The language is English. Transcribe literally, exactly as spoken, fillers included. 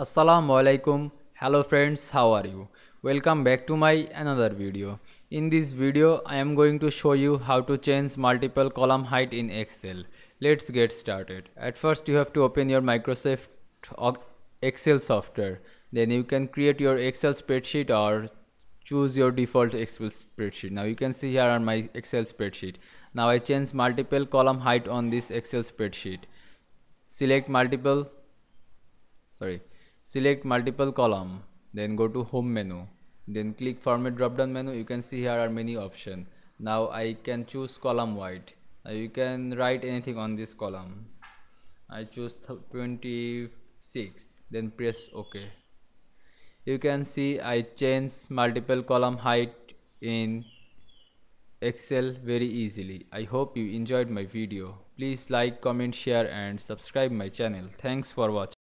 Assalamualaikum. Hello friends, how are you? Welcome back to my another video. In this video I am going to show you how to change multiple column height in Excel. Let's get started. At first you have to open your Microsoft Excel software. Then you can create your Excel spreadsheet or choose your default Excel spreadsheet. Now you can see here on my Excel spreadsheet. Now I change multiple column height on this Excel spreadsheet. Select multiple sorry select multiple column, then go to home menu, then click format drop down menu. You can see here are many options. Now I can choose column wide. Now you can write anything on this column. I choose twenty-six, then press OK. You can see I change multiple column height in Excel very easily. I hope you enjoyed my video. Please like, comment, share and subscribe my channel. Thanks for watching.